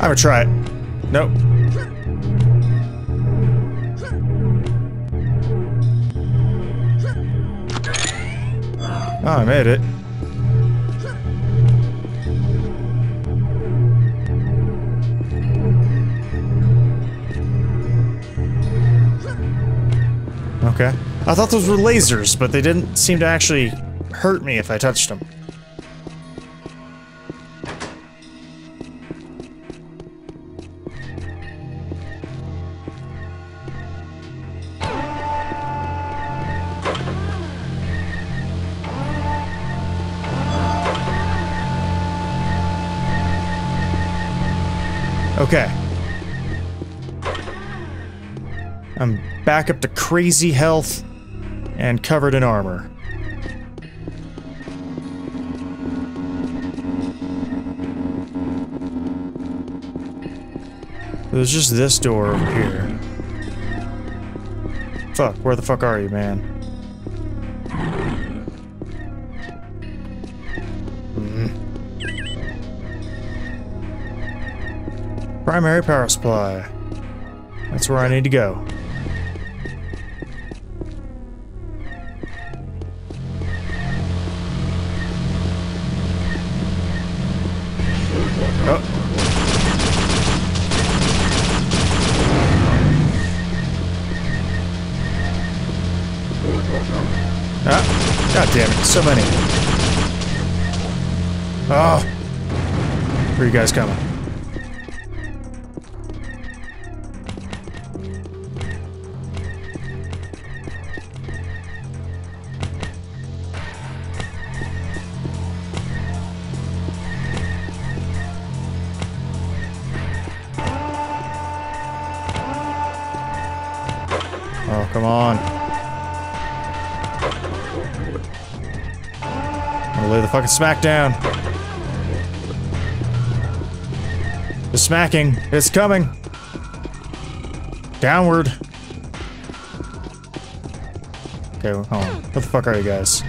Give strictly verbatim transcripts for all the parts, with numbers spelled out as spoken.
I'm gonna try it. Nope. Oh, I made it. Okay. I thought those were lasers, but they didn't seem to actually hurt me if I touched them. Okay. I'm back up to crazy health and covered in armor. There's just this door over here. Fuck, where the fuck are you, man? Mm. Primary power supply. That's where I need to go. Damn it, so many. Oh. Where are you guys coming? Oh, come on. Lay the fucking smack down. The smacking is coming. Downward. Okay, we're home. What the fuck are you guys?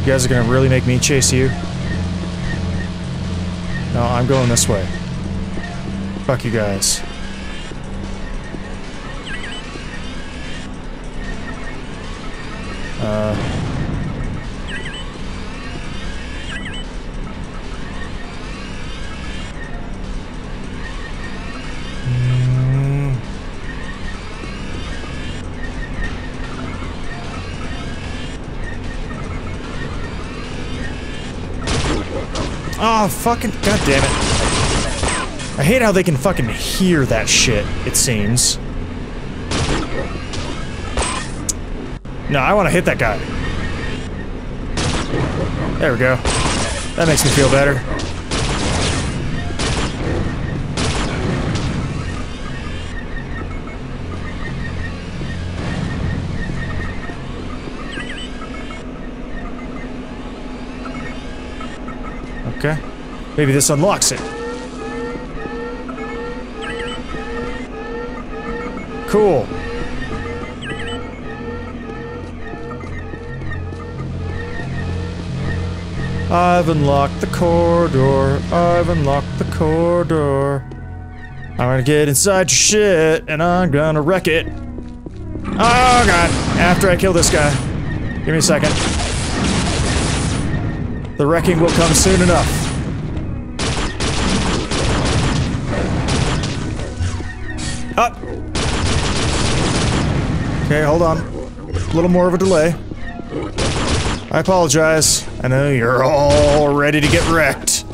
You guys are gonna really make me chase you? No, I'm going this way. Fuck you guys. Uh, mm. Oh, fucking god damn it. I hate how they can fucking hear that shit, it seems. No, I want to hit that guy. There we go. That makes me feel better. Okay. Maybe this unlocks it. Cool. I've unlocked the corridor, I've unlocked the corridor. I'm gonna get inside your shit, and I'm gonna wreck it. Oh god, after I kill this guy. Give me a second. The wrecking will come soon enough. Up! Okay, hold on. A little more of a delay. I apologize. I know you're all ready to get wrecked.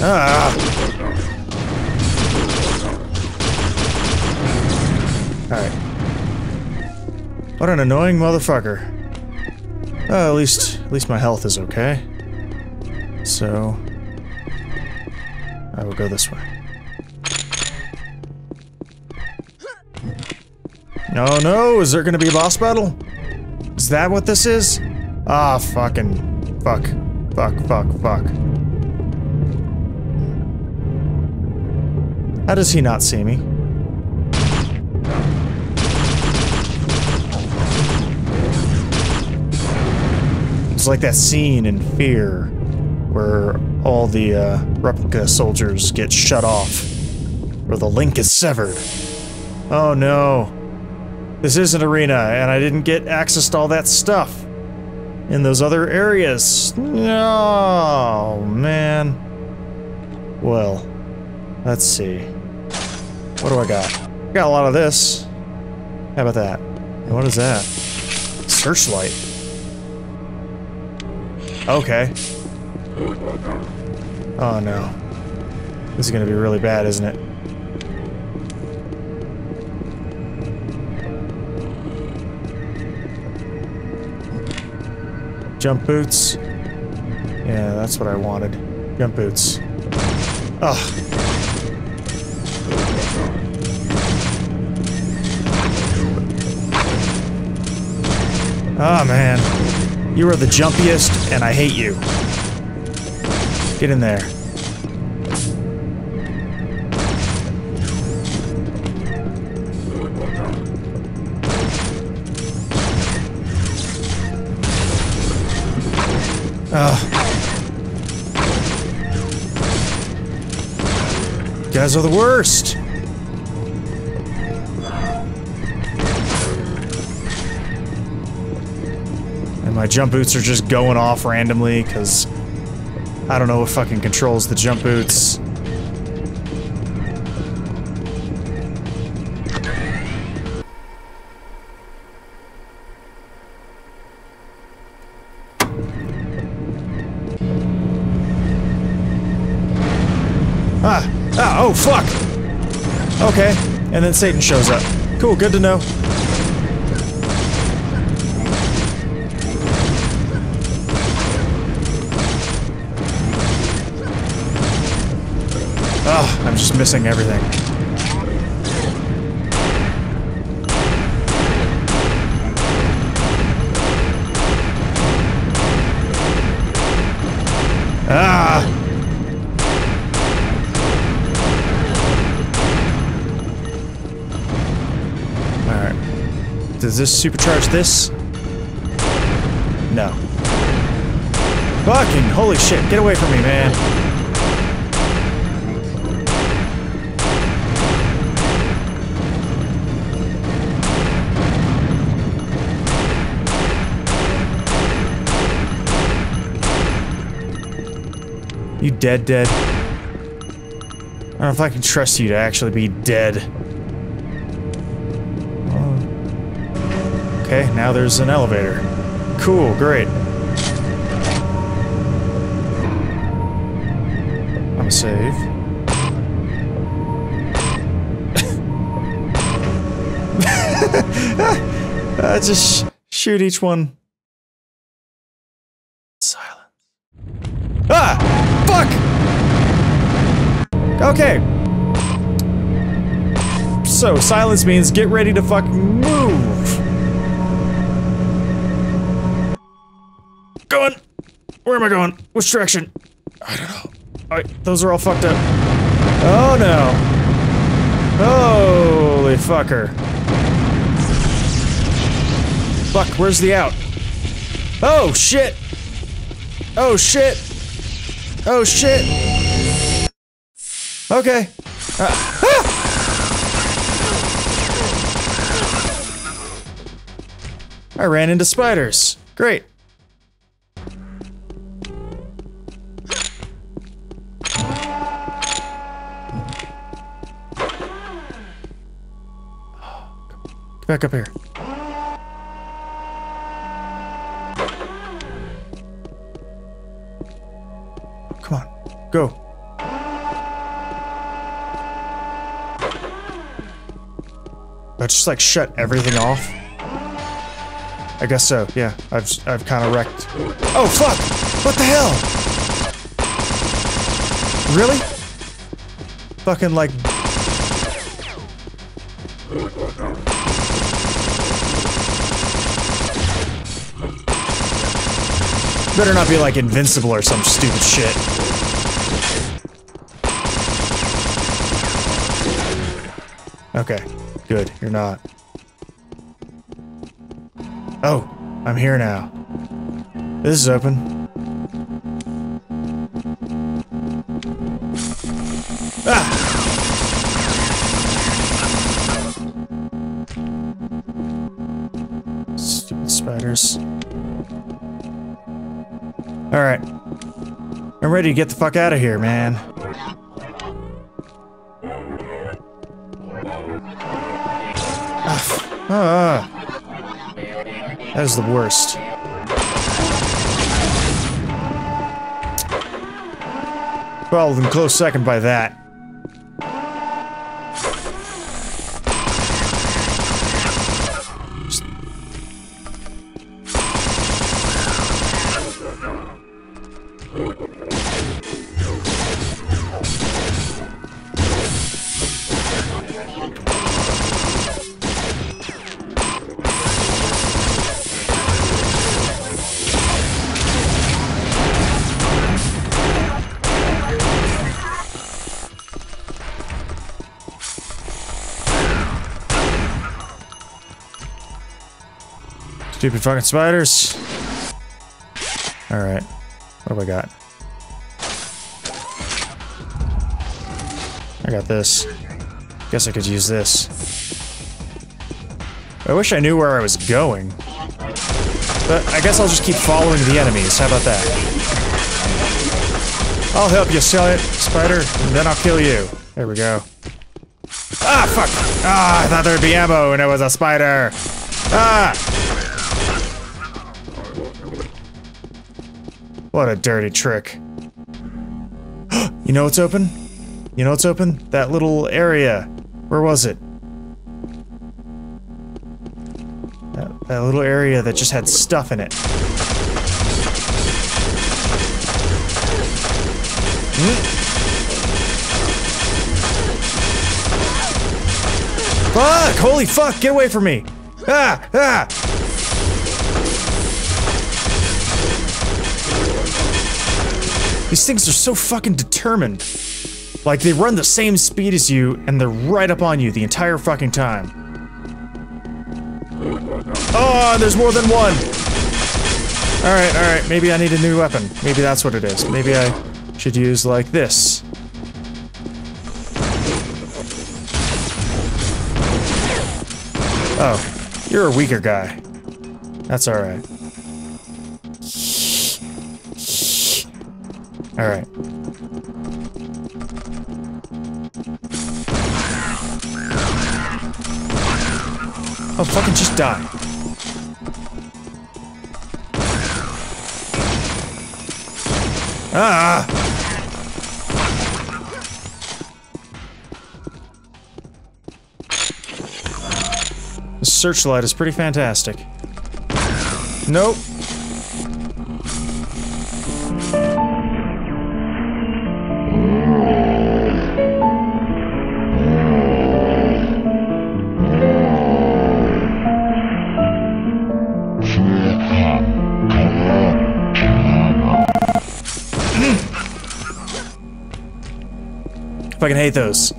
Ah. Alright. What an annoying motherfucker. Oh, at least, at least my health is okay. So, I will go this way. Oh no, is there gonna be a boss battle? Is that what this is? Ah, fucking... Fuck. Fuck, fuck, fuck. How does he not see me? It's like that scene in Fear where all the uh, replica soldiers get shut off, where the link is severed. Oh no. This is an arena, and I didn't get access to all that stuff in those other areas. No, man. Well, let's see. What do I got? I got a lot of this. How about that? And what is that? Searchlight. Okay. Oh no. This is gonna be really bad, isn't it? Jump boots. Yeah, that's what I wanted. Jump boots. Ugh. Ah, man. You are the jumpiest, and I hate you. Get in there. Ugh. You guys are the worst! And my jump boots are just going off randomly, because I don't know what fucking controls the jump boots. Ah! Ah! Oh, fuck! Okay. And then Satan shows up. Cool, good to know. Oh, I'm just missing everything. Ah! Alright. Does this supercharge this? No. Fucking holy shit, get away from me, man. You dead, dead. I don't know if I can trust you to actually be dead. Oh. Okay, now there's an elevator. Cool, great. I'm gonna save. uh, just shoot each one. Silence. Ah! Fuck! Okay. So, silence means get ready to fucking move. Going. Where am I going? Which direction? I don't know. Alright, those are all fucked up. Oh no. Holy fucker. Fuck, where's the out? Oh shit. Oh shit. Oh shit! Okay. Uh, ah! I ran into spiders. Great. Get back up here. Go. I just like shut everything off. I guess so. Yeah, I've I've kind of wrecked. Oh fuck! What the hell? Really? Fucking like. Better not be like invincible or some stupid shit. Okay, good. You're not. Oh, I'm here now. This is open. Ah! Stupid spiders. Alright. I'm ready to get the fuck out of here, man. Ah. Ah. That is the worst. Well, in close second by that. Stupid fucking spiders. Alright. What have I got? I got this. Guess I could use this. I wish I knew where I was going. But I guess I'll just keep following the enemies. How about that? I'll help you, spider, and then I'll kill you. There we go. Ah, fuck! Ah, I thought there'd be ammo and it was a spider! Ah! What a dirty trick. You know what's open? You know what's open? That little area. Where was it? That, that little area that just had stuff in it. Hmm? Fuck! Holy fuck! Get away from me! Ah! Ah! These things are so fucking determined. Like, they run the same speed as you, and they're right up on you the entire fucking time. Oh, there's more than one! Alright, alright, maybe I need a new weapon. Maybe that's what it is. Maybe I should use, like, this. Oh, you're a weaker guy. That's alright. All right. Oh, fucking just die. Ah! The searchlight is pretty fantastic. Nope. I fucking hate those.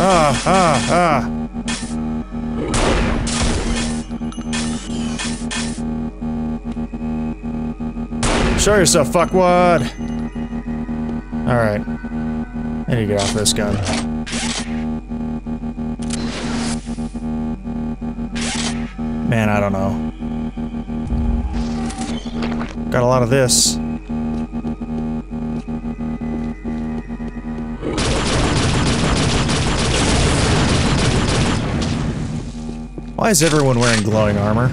Ah, ah, ah. Show yourself, fuckwad. Alright. I need to get off this gun. Man, I don't know. Got a lot of this. Why is everyone wearing glowing armor?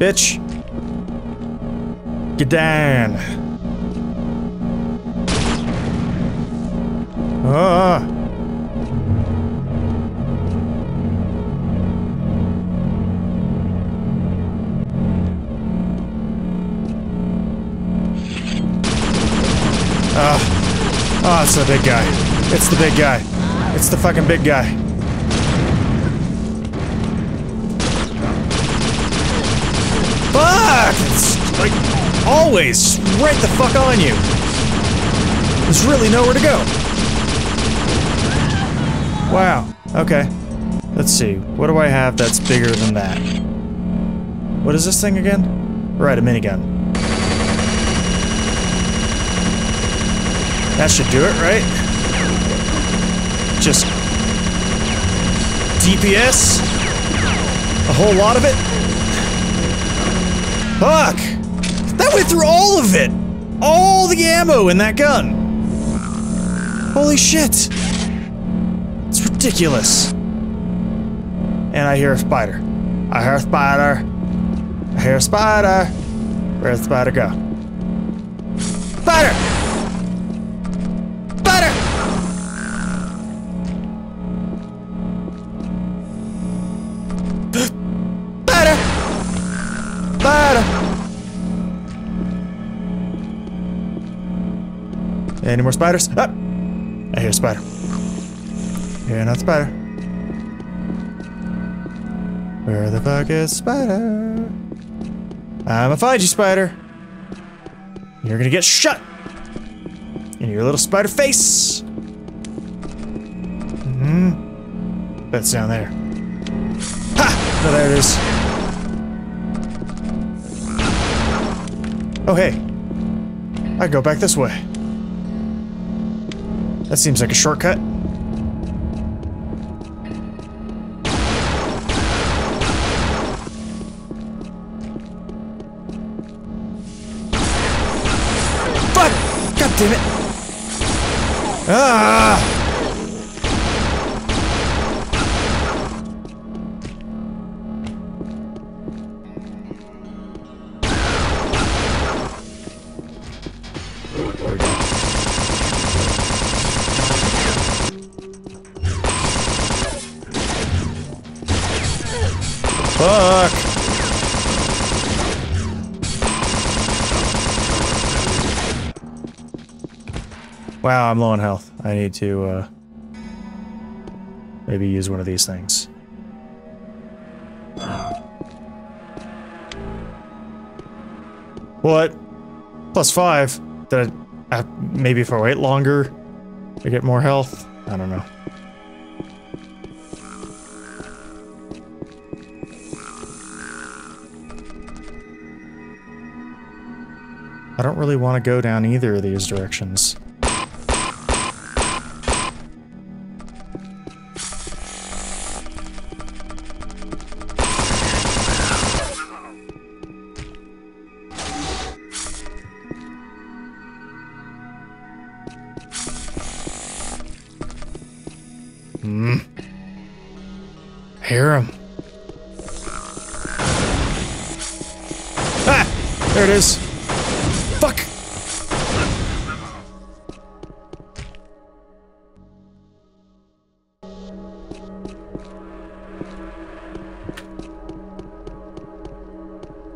Bitch! Get down! Ah! Oh, it's the big guy. It's the big guy. It's the fucking big guy. Fuck! Like, always right the fuck on you. There's really nowhere to go. Wow. Okay. Let's see. What do I have that's bigger than that? What is this thing again? Right, a minigun. That should do it, right? Just D P S? A whole lot of it? Fuck! That went through all of it! All the ammo in that gun! Holy shit! It's ridiculous. And I hear a spider. I hear a spider. I hear a spider. Where'd the spider go? Spider! Any more spiders? Ah! I hear a spider. I hear another spider. Where the fuck is spider? I'ma find you, spider. You're gonna get shut in your little spider face. Mm-hmm. That's down there. Ha! Oh, there it is. Oh, hey. I can go back this way. That seems like a shortcut. Fuck! God damn it! Ah! Fuck! Wow, I'm low on health. I need to, uh... maybe use one of these things. What? Plus five? Did I... Uh, maybe if I wait longer, I get more health? I don't know. I don't really want to go down either of these directions. Hmm. Hear him. Ah! There it is. Fuck!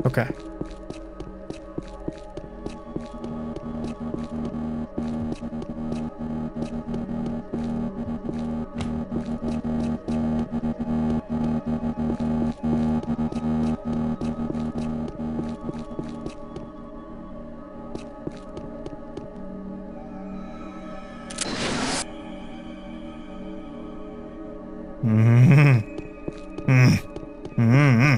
Okay. Mm-hmm. Mm-hmm. Mm-hmm.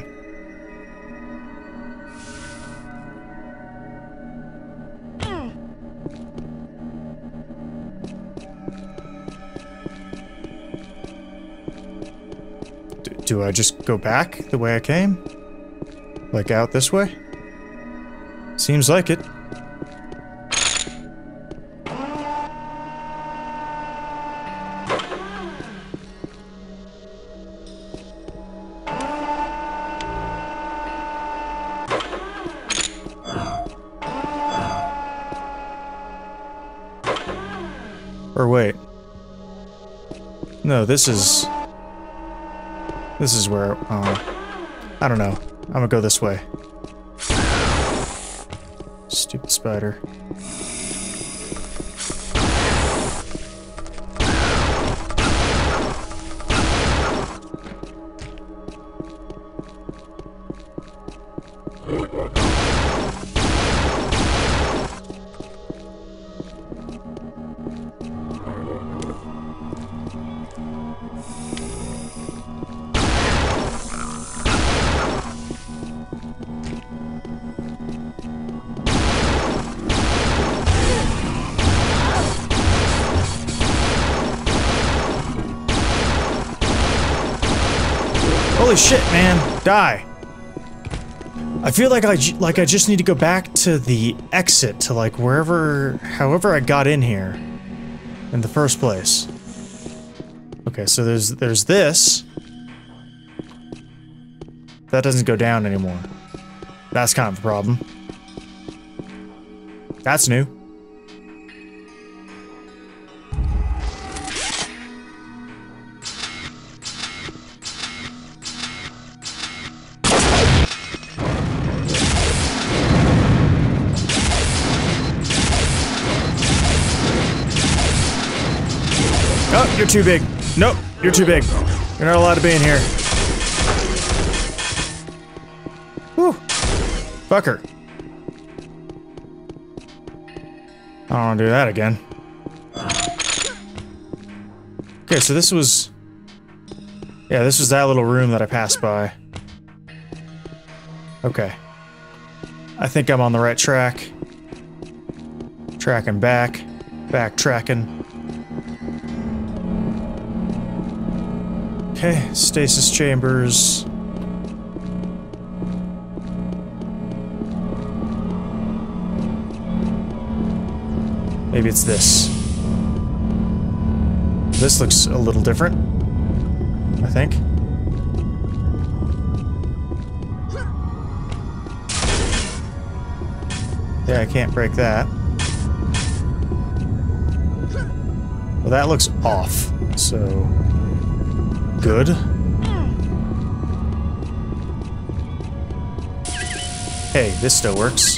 Do, do I just go back the way I came? Like out this way? Seems like it. Or wait. No, this is... This is where... Uh, I don't know. I'm gonna go this way. Stupid spider. Holy shit, man. Die. I feel like I, like I just need to go back to the exit, to like wherever, however I got in here in the first place. Okay, so there's, there's this. That doesn't go down anymore. That's kind of a problem. That's new. Oh, you're too big. Nope, you're too big. You're not allowed to be in here. Whew. Fucker. I don't want to do that again. Okay, so this was... Yeah, this was that little room that I passed by. Okay. I think I'm on the right track. Tracking back. Back tracking. Okay, stasis chambers. Maybe it's this. This looks a little different, I think. Yeah, I can't break that. Well, that looks off, so... good. Hey, this still works.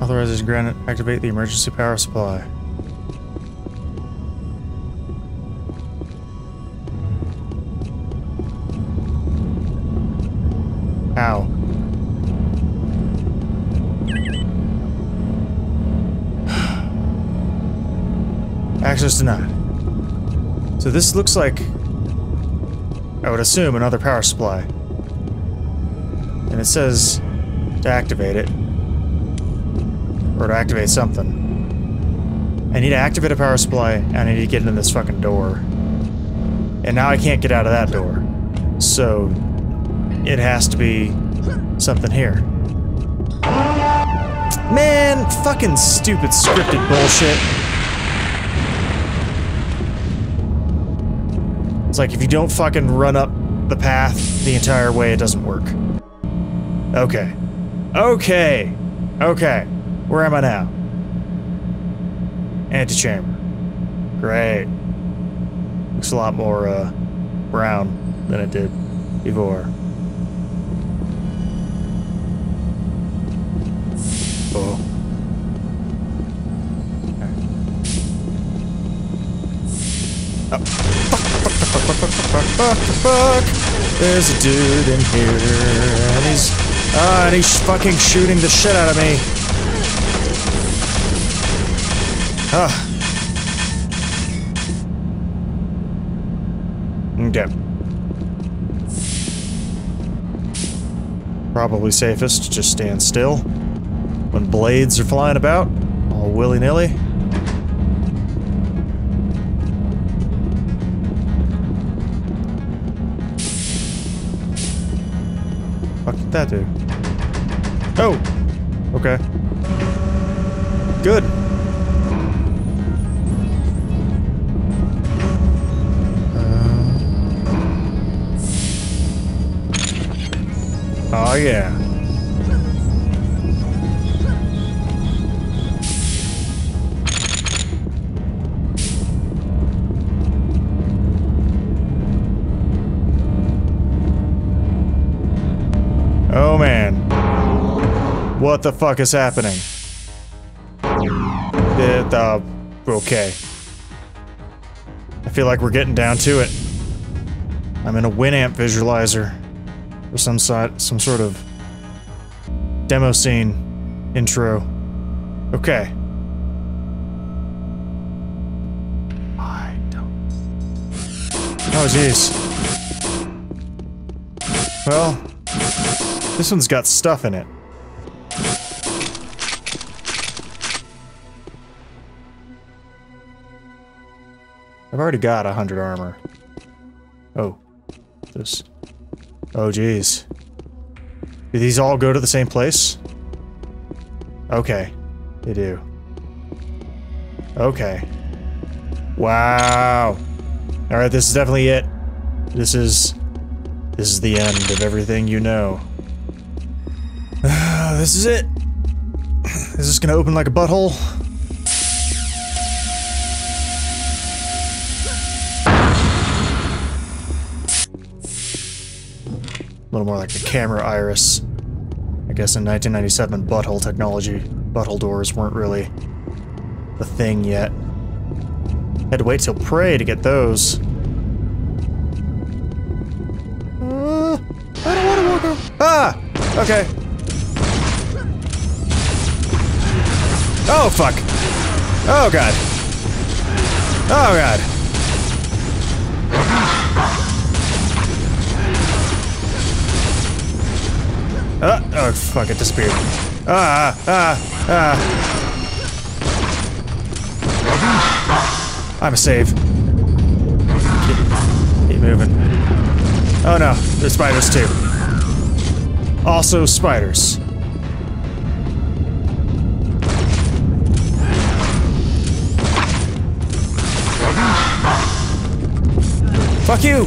Authorizes Granite activate the emergency power supply. Ow. Access denied. So this looks like, I would assume, another power supply. And it says to activate it. Or to activate something. I need to activate a power supply, and I need to get into this fucking door. And now I can't get out of that door. So, it has to be something here. Man, fucking stupid scripted bullshit. It's like, if you don't fucking run up the path the entire way, it doesn't work. Okay. Okay! Okay. Where am I now? Antechamber. Great. Looks a lot more, uh, brown than it did before. Oh. Okay. Oh. Fuck, fuck, fuck. There's a dude in here, and he's, ah, uh, and he's fucking shooting the shit out of me. Ah. Okay. Probably safest to just stand still when blades are flying about, all willy-nilly. That do? Oh! Okay. Good. Uh. Oh yeah. Oh man. What the fuck is happening? It, uh, okay. I feel like we're getting down to it. I'm in a Winamp visualizer. Or some, side, some sort of demo scene intro. Okay. I don't... Oh jeez. Well... This one's got stuff in it. I've already got one hundred armor. Oh. This. Oh, geez. Do these all go to the same place? Okay. They do. Okay. Wow. Alright, this is definitely it. This is... This is the end of everything you know. This is it. Is this gonna open like a butthole? A little more like the camera iris. I guess in nineteen ninety-seven, butthole technology, butthole doors weren't really a thing yet. Had to wait till Prey to get those. Uh, I don't want to walk over. Ah! Okay. Oh, fuck. Oh, God. Oh, God. Uh, oh, fuck, it disappeared. Ah, ah, ah. I'm a save. Keep, keep moving. Oh, no. There's spiders, too. Also, spiders. Fuck you!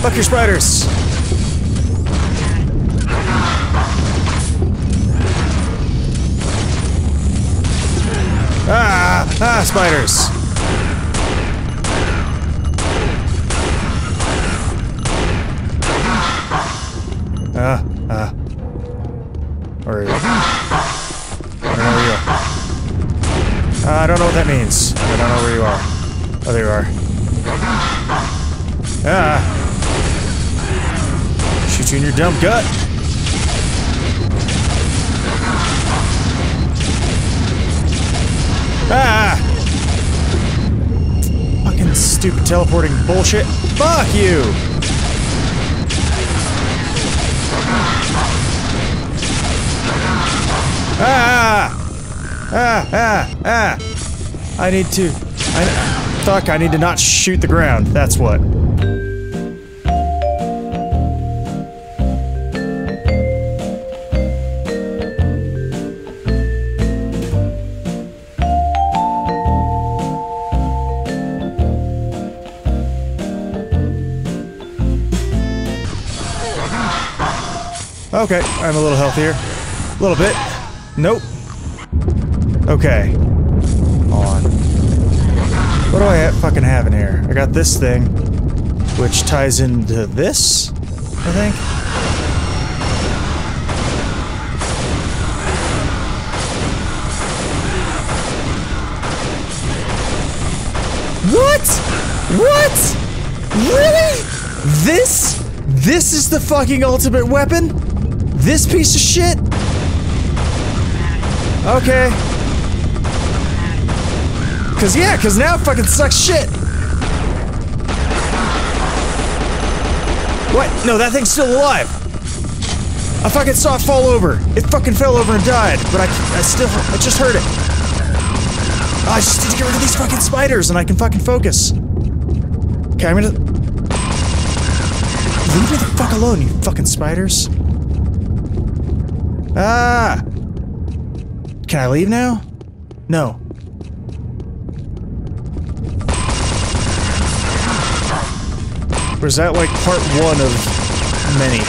Fuck your spiders! Ah! Ah, spiders! Ah, ah. Where are you? I don't know where you are. Uh, I don't know what that means. I don't know where you are. Oh, there you are. Ah! Shoot you in your dumb gut! Ah! Fucking stupid teleporting bullshit! Fuck you! Ah! Ah! Ah! Ah! I need to... I, fuck, I need to not shoot the ground, that's what. Okay, I'm a little healthier. A little bit. Nope. Okay. Hold on. What do I ha fucking have in here? I got this thing, which ties into this, I think. What? What? Really? This? This is the fucking ultimate weapon? This piece of shit? Okay. Cause yeah, cause now it fucking sucks shit. What? No, that thing's still alive. I fucking saw it fall over. It fucking fell over and died, but I, I still, I just heard it. Oh, I just need to get rid of these fucking spiders and I can fucking focus. Okay, I'm gonna... Leave me the fuck alone, you fucking spiders. Ah! Can I leave now? No. Or is that like part one of many?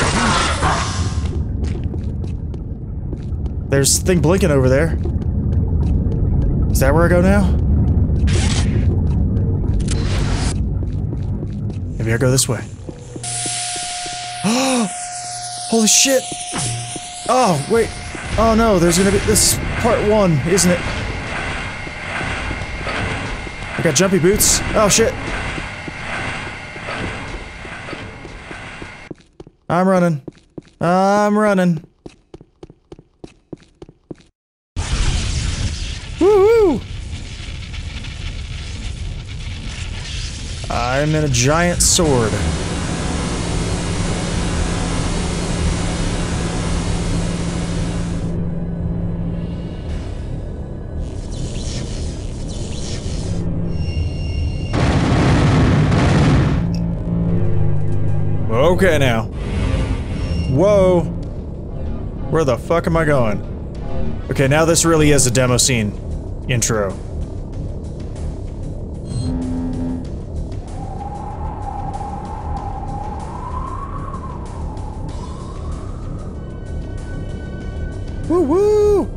There's a thing blinking over there. Is that where I go now? Maybe I go this way. Oh! Holy shit! Oh, wait. Oh no, there's gonna be- this is part one, isn't it? I got jumpy boots. Oh shit. I'm running. I'm running. Woo-hoo! I'm in a giant sword. Okay now. Whoa. Where the fuck am I going? Okay, now this really is a demo scene intro. Woo woo!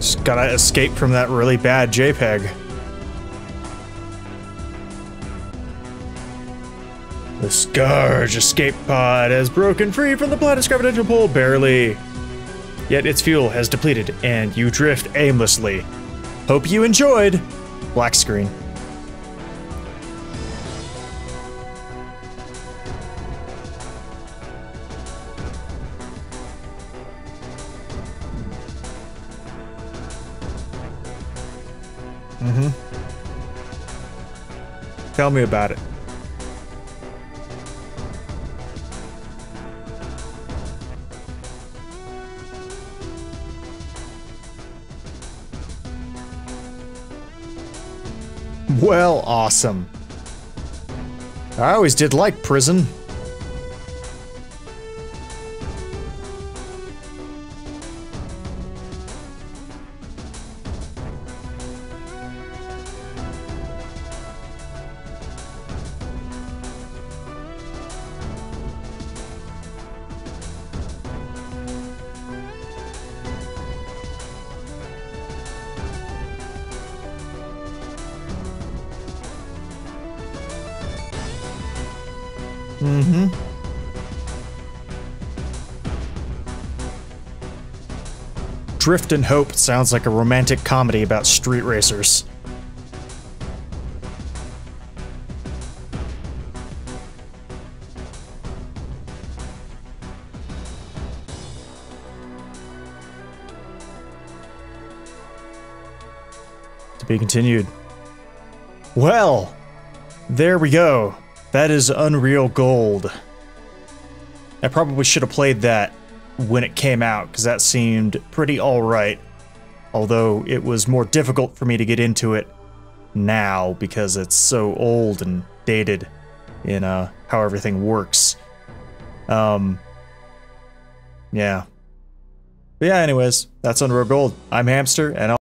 Just gotta escape from that really bad JPEG. The Scourge escape pod has broken free from the planet's gravitational pull, barely. Yet its fuel has depleted, and you drift aimlessly. Hope you enjoyed! Black Screen. Mm-hmm. Tell me about it. Well, awesome. I always did like prison. Mm-hmm. Drift and Hope sounds like a romantic comedy about street racers. To be continued. Well, there we go. That is Unreal Gold. I probably should have played that when it came out, because that seemed pretty alright. Although it was more difficult for me to get into it now, because it's so old and dated in uh, how everything works. Um, yeah. But yeah, anyways, that's Unreal Gold. I'm Hamster, and I'll